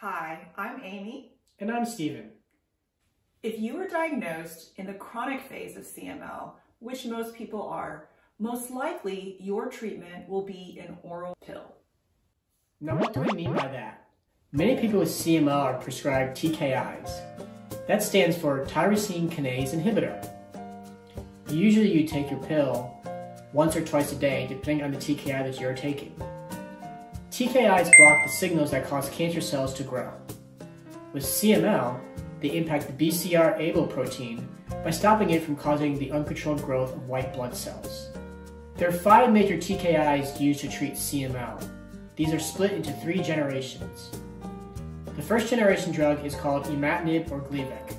Hi, I'm Amy. And I'm Steven. If you were diagnosed in the chronic phase of CML, which most people are, most likely your treatment will be an oral pill. Now what do I mean by that? Many people with CML are prescribed TKIs. That stands for tyrosine kinase inhibitor. Usually you take your pill once or twice a day, depending on the TKI that you're taking. TKIs block the signals that cause cancer cells to grow. With CML, they impact the BCR-ABL protein by stopping it from causing the uncontrolled growth of white blood cells. There are 5 major TKIs used to treat CML. These are split into 3 generations. The first generation drug is called Imatinib or Gleevec.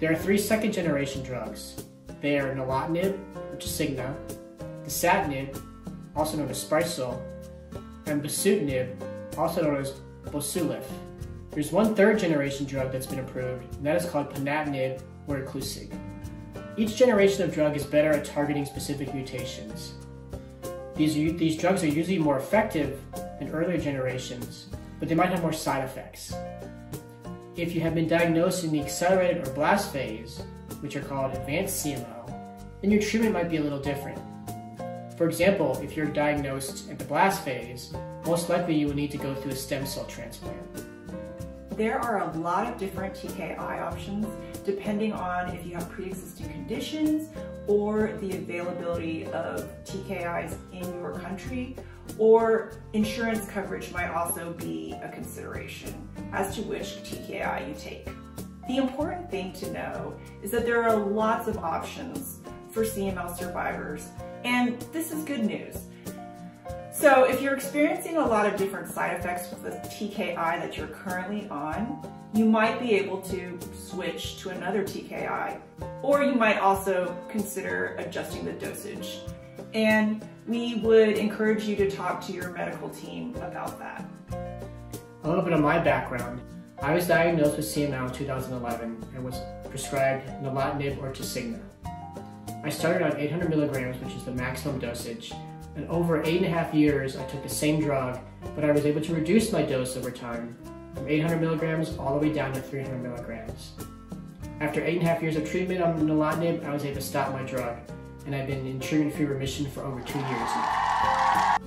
There are 3 second generation drugs. They are Nilotinib or Tasigna, Dasatinib, also known as Sprycel, and bosutinib, also known as bosutinib. There's one third-generation drug that's been approved, and that is called Ponatinib or Iclusig. Each generation of drug is better at targeting specific mutations. These drugs are usually more effective than earlier generations, but they might have more side effects. If you have been diagnosed in the accelerated or blast phase, which are called advanced CML, then your treatment might be a little different. For example, if you're diagnosed at the blast phase, most likely you will need to go through a stem cell transplant. There are a lot of different TKI options depending on if you have pre-existing conditions or the availability of TKIs in your country, or insurance coverage might also be a consideration as to which TKI you take. The important thing to know is that there are lots of options for CML survivors, and this is good news. So if you're experiencing a lot of different side effects with the TKI that you're currently on, you might be able to switch to another TKI, or you might also consider adjusting the dosage. And we would encourage you to talk to your medical team about that. A little bit of my background. I was diagnosed with CML in 2011 and was prescribed Nilotinib or Tasigna. I started on 800 milligrams, which is the maximum dosage, and over 8.5 years I took the same drug, but I was able to reduce my dose over time from 800 milligrams all the way down to 300 milligrams. After 8.5 years of treatment on Nilotinib, I was able to stop my drug, and I've been in treatment-free remission for over 2 years now.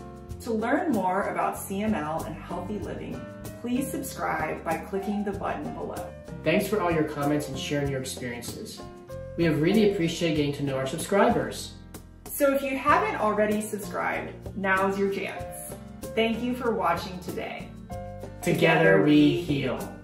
To learn more about CML and healthy living, please subscribe by clicking the button below. Thanks for all your comments and sharing your experiences. We have really appreciated getting to know our subscribers. So if you haven't already subscribed, now's your chance. Thank you for watching today. Together we heal.